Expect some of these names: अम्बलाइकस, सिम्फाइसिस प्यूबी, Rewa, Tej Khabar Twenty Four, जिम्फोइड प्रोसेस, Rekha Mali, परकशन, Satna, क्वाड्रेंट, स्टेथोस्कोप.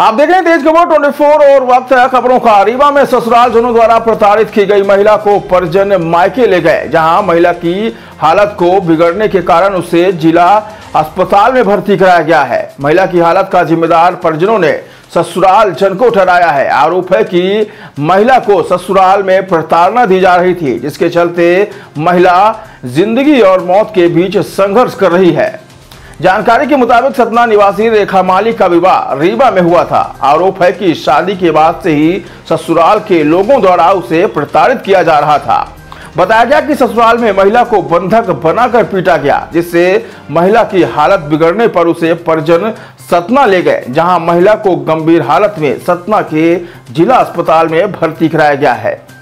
आप देख रहे हैं तेज खबर 24 और वक्त है खबरों का। रीवा में ससुराल जनों द्वारा प्रताड़ित की गई महिला को परिजन मायके ले गए, जहां महिला की हालत को बिगड़ने के कारण उसे जिला अस्पताल में भर्ती कराया गया है। महिला की हालत का जिम्मेदार परिजनों ने ससुराल जन को ठहराया है। आरोप है कि महिला को ससुराल में प्रताड़ना दी जा रही थी, जिसके चलते महिला जिंदगी और मौत के बीच संघर्ष कर रही है। जानकारी के मुताबिक सतना निवासी रेखा माली का विवाह रीवा में हुआ था। आरोप है कि शादी के बाद से ही ससुराल के लोगों द्वारा उसे प्रताड़ित किया जा रहा था। बताया गया कि ससुराल में महिला को बंधक बनाकर पीटा गया, जिससे महिला की हालत बिगड़ने पर उसे परिजन सतना ले गए, जहां महिला को गंभीर हालत में सतना के जिला अस्पताल में भर्ती कराया गया है।